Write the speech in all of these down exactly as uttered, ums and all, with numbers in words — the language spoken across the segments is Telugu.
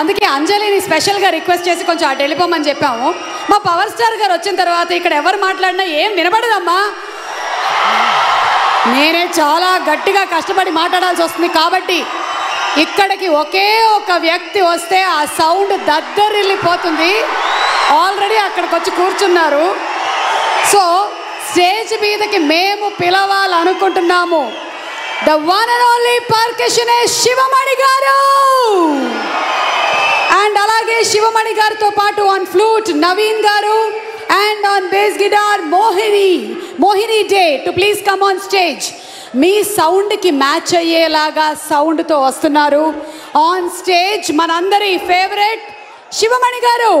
అందుకే అంజలిని స్పెషల్గా రిక్వెస్ట్ చేసి కొంచెం అటు వెళ్ళిపోమని చెప్పాము. మా పవర్ స్టార్ గారు వచ్చిన తర్వాత ఇక్కడ ఎవరు మాట్లాడినా ఏం వినబడదమ్మా. నేనే చాలా గట్టిగా కష్టపడి మాట్లాడాల్సి వస్తుంది కాబట్టి ఇక్కడికి ఒకే ఒక వ్యక్తి వస్తే ఆ సౌండ్ దద్దరిల్లిపోతుంది. ఆల్రెడీ అక్కడికి వచ్చి కూర్చున్నారు. సో స్టేజ్ మీదకి మేము పిలవాలనుకుంటున్నాము ద వన్ అండ్ ఓన్లీ పర్కషనే శివమణి గారు. అండ్ అలాగే శివమణి గారితో పాటు ఆన్ ఫ్లూట్ నవీన్ గారు and on bass guitar Mohiri Mohiri Day to please come on stage. Mee sound ki match ayye laga sound tho vastunaru on stage. Manandari favorite Shivamani garu.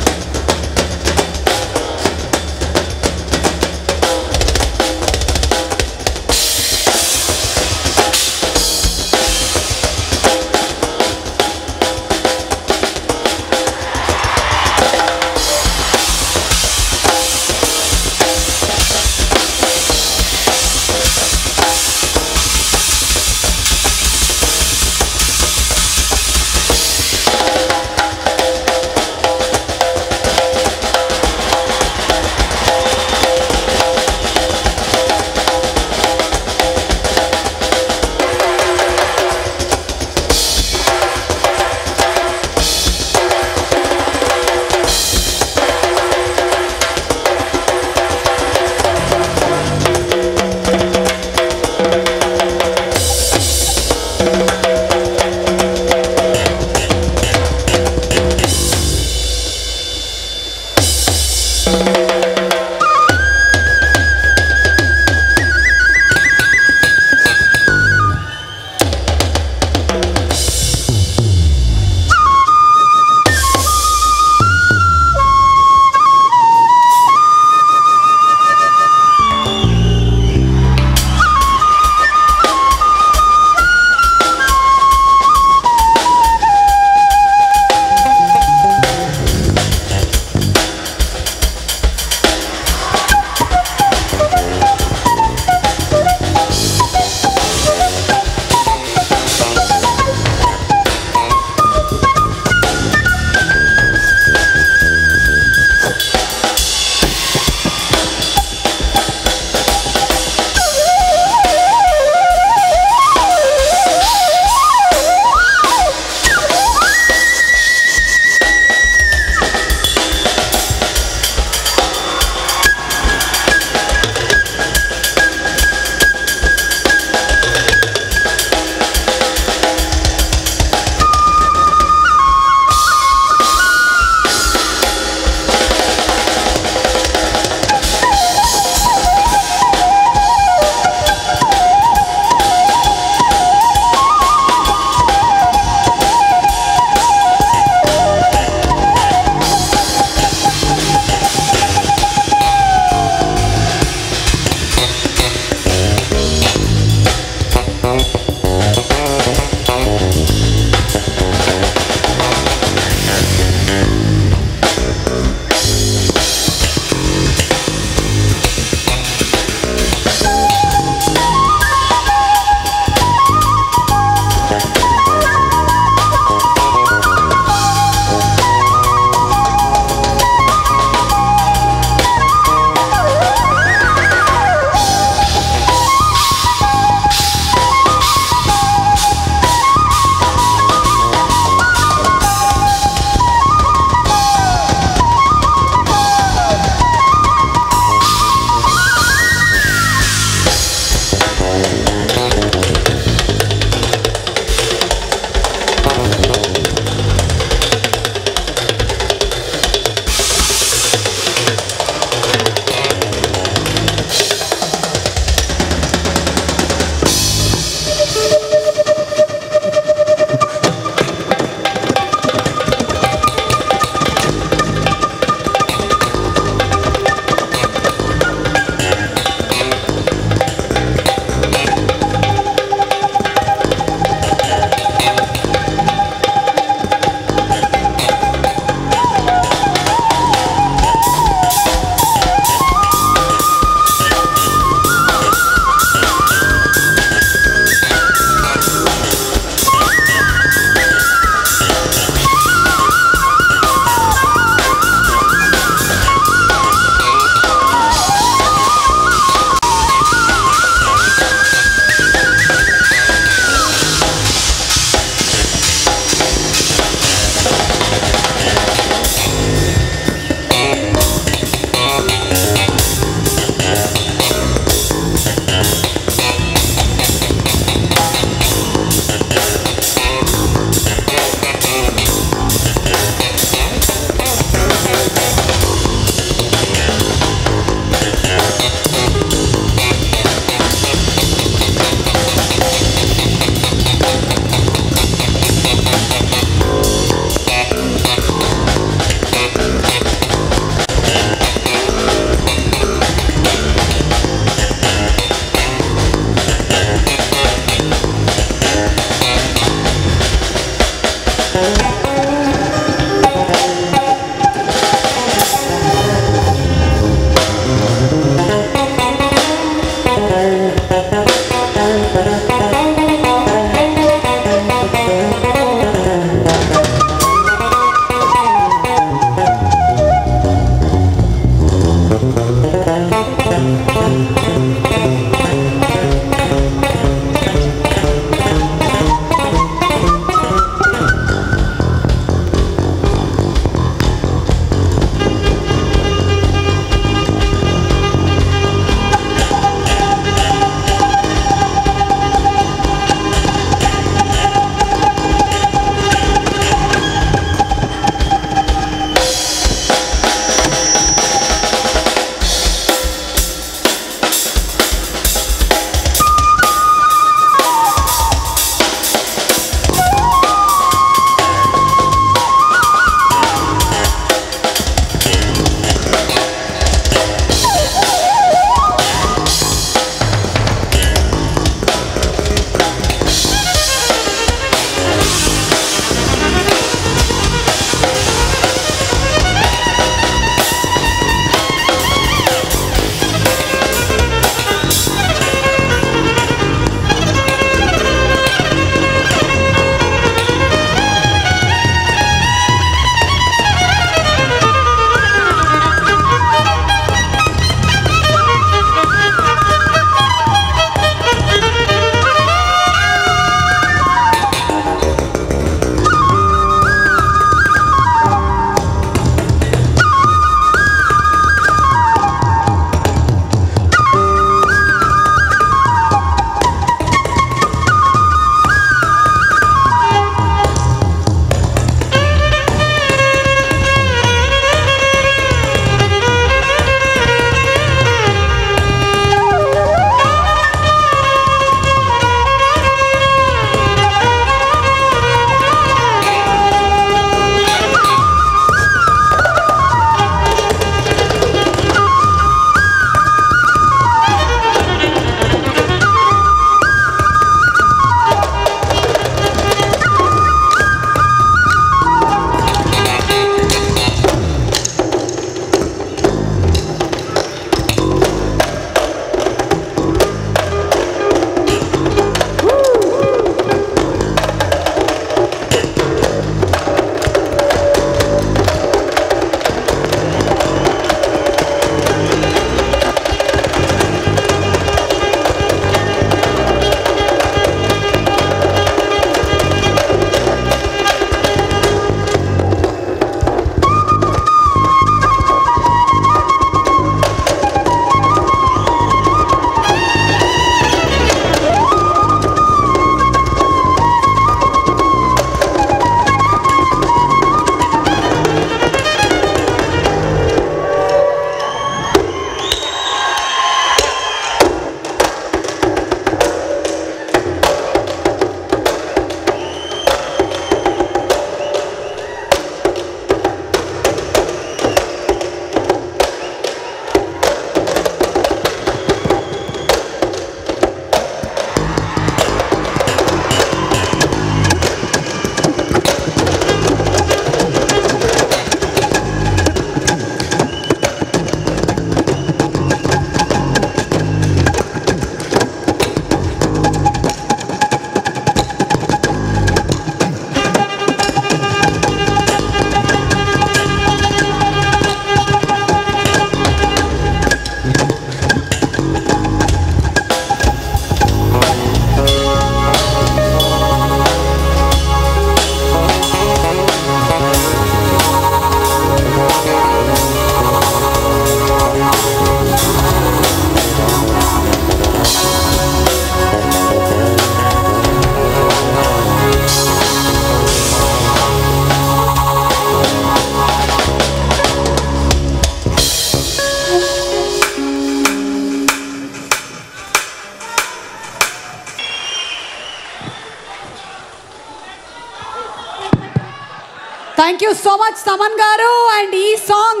Thank you so much, Thaman garu. And this song,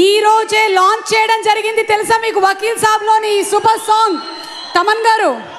ee roje launch cheyadam jarigindi telusa meeku Vakeel Saab loni super song, Thaman garu.